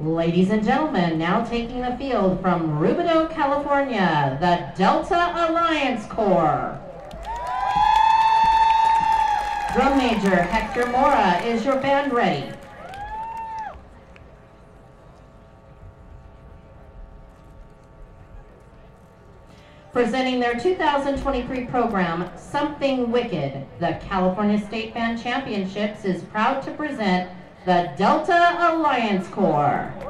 Ladies and gentlemen, now taking the field from Rubidoux, California, the Delta Alliance Corps. Drum Major Hector Mora, is your band ready? Presenting their 2023 program, Something Wicked, the California State Band Championships is proud to present the Delta Alliance Corps. Under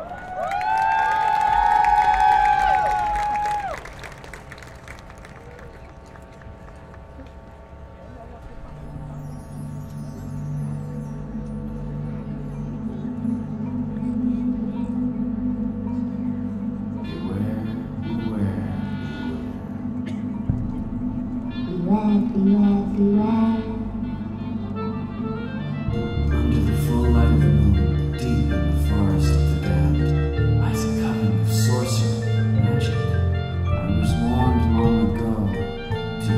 the full light of the moon, deep in the forest of the damned, lies a coven of sorcery and magic. I was warned long ago to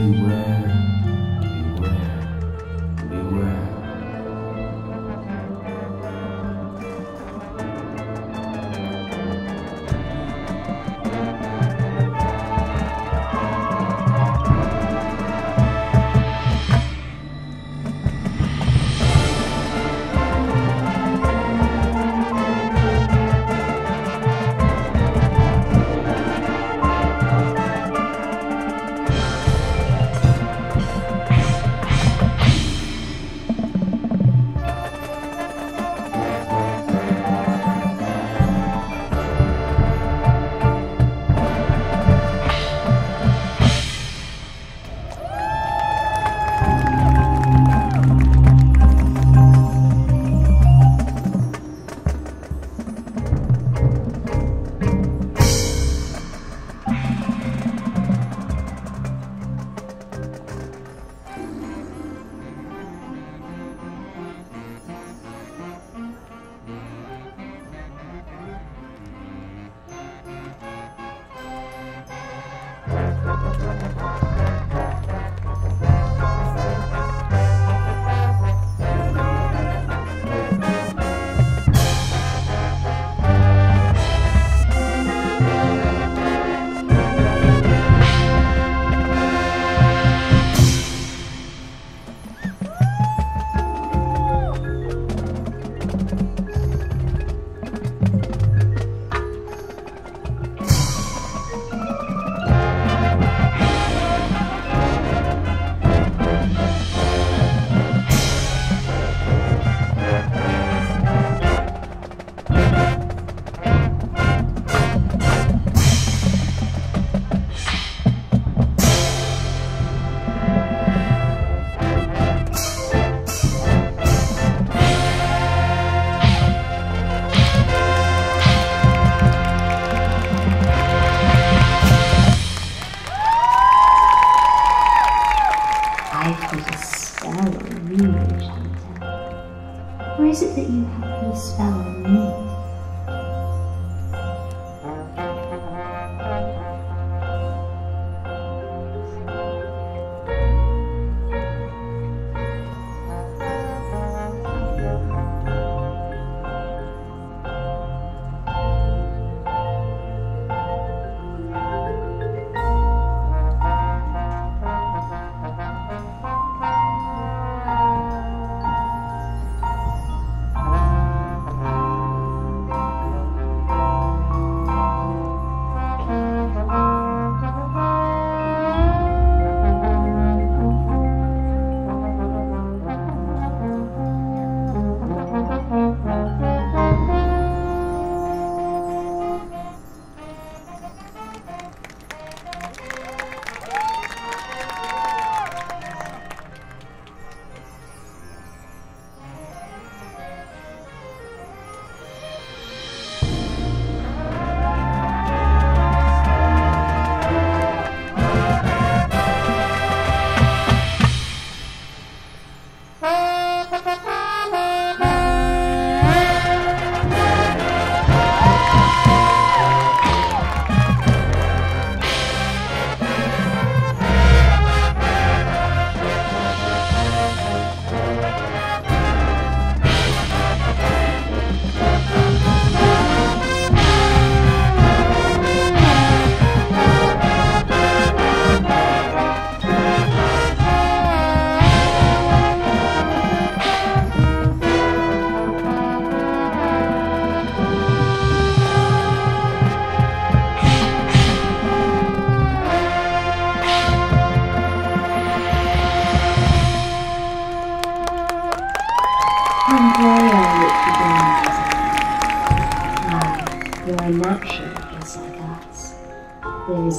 Or is it that you happen to spell on me?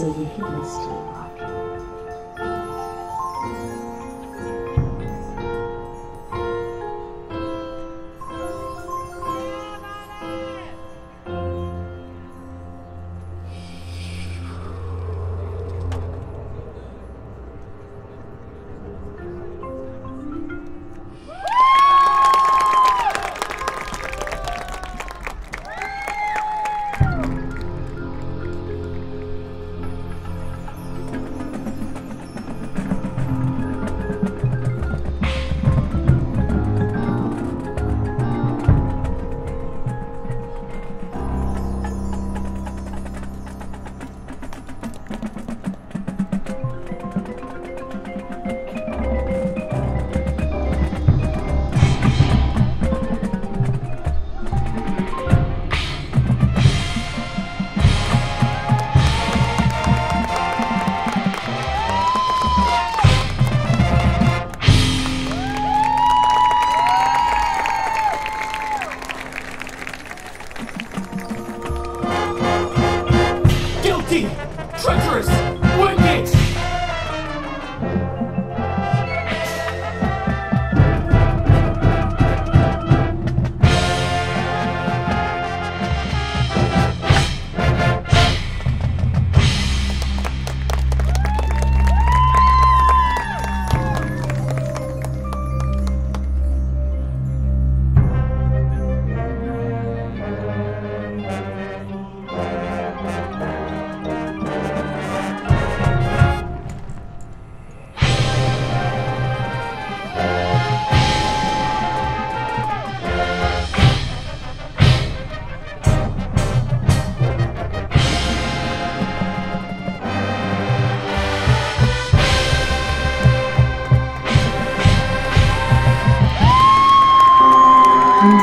so you can still rock under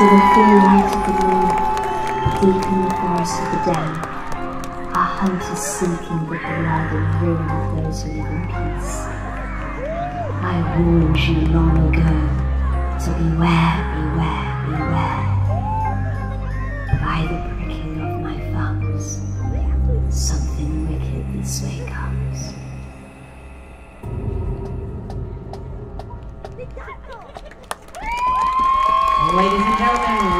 the full light of the moon, deep in the forest of the den, our hunters seeking with the blood and ruin of those who live in peace. I warned you long ago to beware, beware, beware. By the pricking of my thumbs, something wicked this way comes. Ladies and gentlemen,